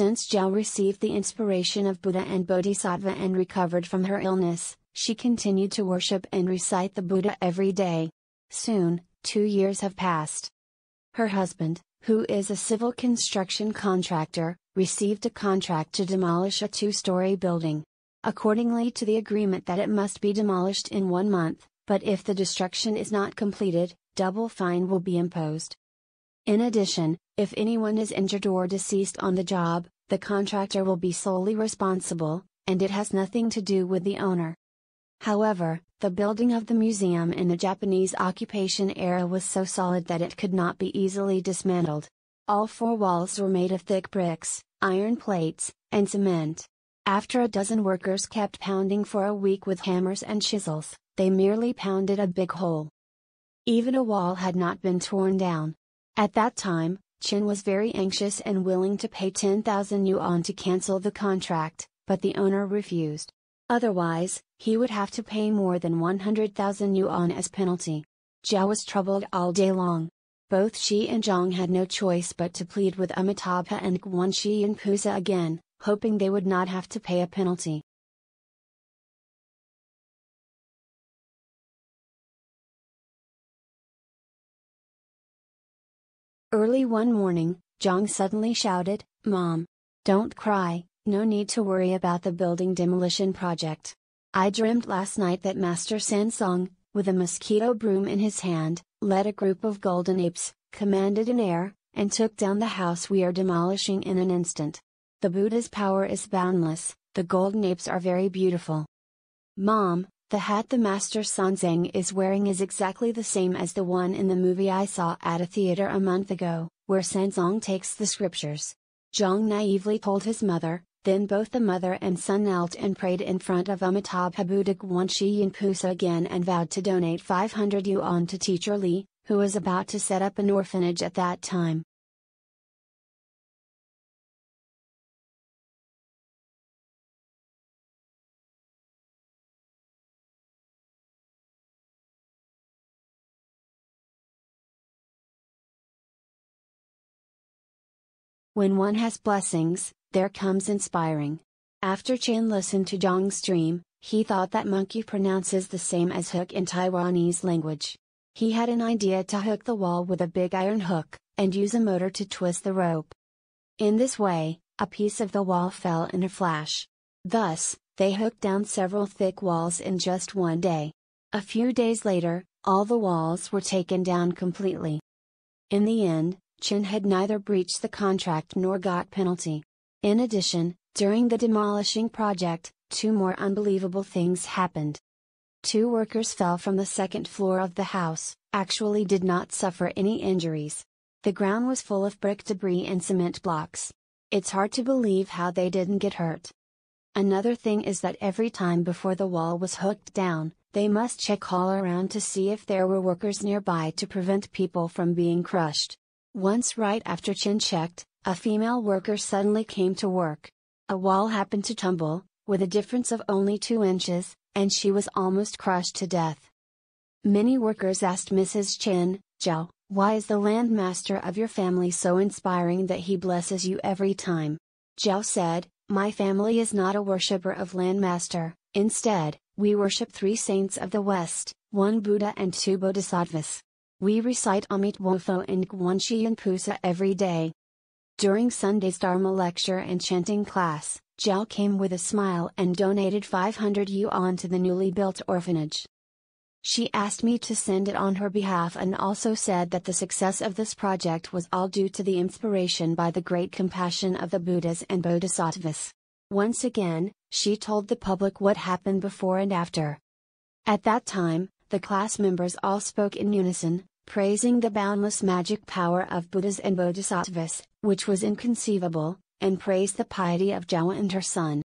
Since Jiao received the inspiration of Buddha and Bodhisattva and recovered from her illness, she continued to worship and recite the Buddha every day. Soon, 2 years have passed. Her husband, who is a civil construction contractor, received a contract to demolish a 2-story building. Accordingly to the agreement that it must be demolished in 1 month, but if the destruction is not completed, double fine will be imposed. In addition, if anyone is injured or deceased on the job, the contractor will be solely responsible, and it has nothing to do with the owner. However, the building of the museum in the Japanese occupation era was so solid that it could not be easily dismantled. All 4 walls were made of thick bricks, iron plates, and cement. After a dozen workers kept pounding for a week with hammers and chisels, they merely pounded a big hole. Even a wall had not been torn down. At that time, Chen was very anxious and willing to pay 10,000 yuan to cancel the contract, but the owner refused. Otherwise, he would have to pay more than 100,000 yuan as penalty. Jiao was troubled all day long. Both she and Zhong had no choice but to plead with Amitabha and Guan Shi Yin Pusa again, hoping they would not have to pay a penalty. Early one morning, Zhong suddenly shouted, "Mom! Don't cry, no need to worry about the building demolition project. I dreamt last night that Master Sanzang, with a mosquito broom in his hand, led a group of golden apes, commanded an air, and took down the house we are demolishing in an instant. The Buddha's power is boundless, the golden apes are very beautiful." "Mom, the hat the Master Sanzang is wearing is exactly the same as the one in the movie I saw at a theater a month ago, where Sanzang takes the scriptures." Zhong naively told his mother, then both the mother and son knelt and prayed in front of Amitabha Buddha Guan Shi Yin Pusa again and vowed to donate 500 yuan to teacher Li, who was about to set up an orphanage at that time. When one has blessings, there comes inspiring. After Chen listened to Zhong's dream, he thought that monkey pronounces the same as hook in Taiwanese language. He had an idea to hook the wall with a big iron hook, and use a motor to twist the rope. In this way, a piece of the wall fell in a flash. Thus, they hooked down several thick walls in just 1 day. A few days later, all the walls were taken down completely. In the end, Chen had neither breached the contract nor got penalty. In addition, during the demolishing project, 2 more unbelievable things happened. 2 workers fell from the 2nd floor of the house, actually did not suffer any injuries. The ground was full of brick debris and cement blocks. It's hard to believe how they didn't get hurt. Another thing is that every time before the wall was hooked down, they must check all around to see if there were workers nearby to prevent people from being crushed. Once right after Chen checked, a female worker suddenly came to work. A wall happened to tumble, with a difference of only 2 inches, and she was almost crushed to death. Many workers asked Mrs. Chen, "Jiao, why is the landmaster of your family so inspiring that he blesses you every time?" Jiao said, "My family is not a worshipper of landmaster, instead, we worship 3 saints of the West, 1 Buddha and 2 Bodhisattvas. We recite Amitofo and Guan Shi Yin Pusa every day." During Sunday's Dharma lecture and chanting class, Jiao came with a smile and donated 500 yuan to the newly built orphanage. She asked me to send it on her behalf and also said that the success of this project was all due to the inspiration by the great compassion of the Buddhas and Bodhisattvas. Once again, she told the public what happened before and after. At that time, the class members all spoke in unison, praising the boundless magic power of Buddhas and Bodhisattvas, which was inconceivable, and praised the piety of Jiao and her son.